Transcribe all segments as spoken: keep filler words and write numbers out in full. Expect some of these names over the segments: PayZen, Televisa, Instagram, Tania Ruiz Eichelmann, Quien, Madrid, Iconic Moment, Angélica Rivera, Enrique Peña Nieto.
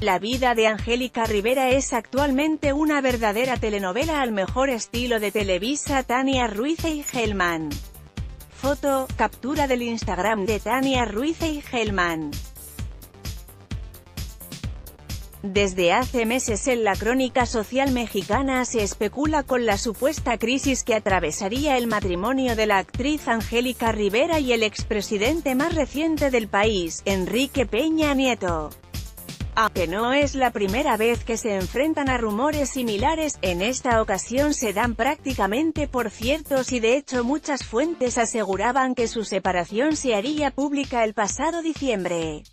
La vida de Angélica Rivera es actualmente una verdadera telenovela al mejor estilo de Televisa. Tania Ruiz Eichelmann. Foto, captura del Instagram de Tania Ruiz Eichelmann. Desde hace meses en la crónica social mexicana se especula con la supuesta crisis que atravesaría el matrimonio de la actriz Angélica Rivera y el expresidente más reciente del país, Enrique Peña Nieto. Aunque no es la primera vez que se enfrentan a rumores similares, en esta ocasión se dan prácticamente por ciertos y de hecho muchas fuentes aseguraban que su separación se haría pública el pasado diciembre.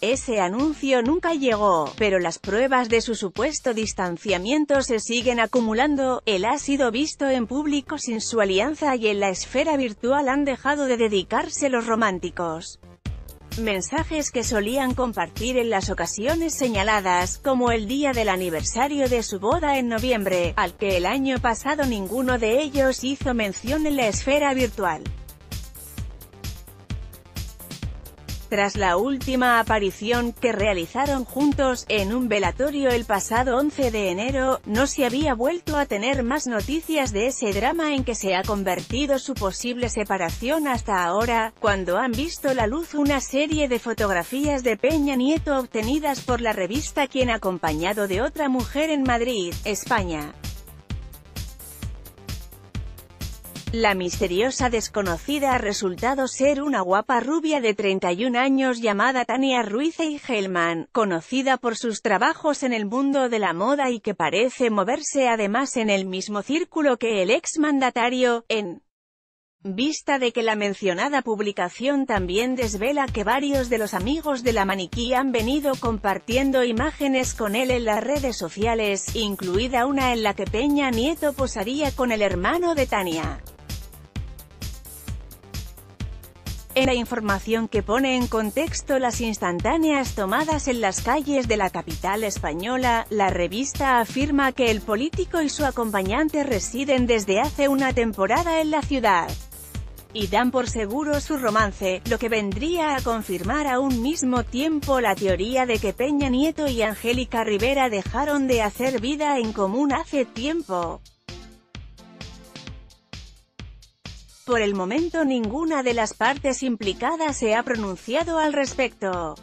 Ese anuncio nunca llegó, pero las pruebas de su supuesto distanciamiento se siguen acumulando. Él ha sido visto en público sin su alianza y en la esfera virtual han dejado de dedicarse los románticos mensajes que solían compartir en las ocasiones señaladas, como el día del aniversario de su boda en noviembre, al que el año pasado ninguno de ellos hizo mención en la esfera virtual. Tras la última aparición que realizaron juntos, en un velatorio el pasado once de enero, no se había vuelto a tener más noticias de ese drama en que se ha convertido su posible separación hasta ahora, cuando han visto la luz una serie de fotografías de Peña Nieto obtenidas por la revista Quien acompañado de otra mujer en Madrid, España. La misteriosa desconocida ha resultado ser una guapa rubia de treinta y un años llamada Tania Ruiz Eichelmann, conocida por sus trabajos en el mundo de la moda y que parece moverse además en el mismo círculo que el exmandatario, en vista de que la mencionada publicación también desvela que varios de los amigos de la maniquí han venido compartiendo imágenes con él en las redes sociales, incluida una en la que Peña Nieto posaría con el hermano de Tania. En la información que pone en contexto las instantáneas tomadas en las calles de la capital española, la revista afirma que el político y su acompañante residen desde hace una temporada en la ciudad y dan por seguro su romance, lo que vendría a confirmar a un mismo tiempo la teoría de que Peña Nieto y Angélica Rivera dejaron de hacer vida en común hace tiempo. Por el momento ninguna de las partes implicadas se ha pronunciado al respecto.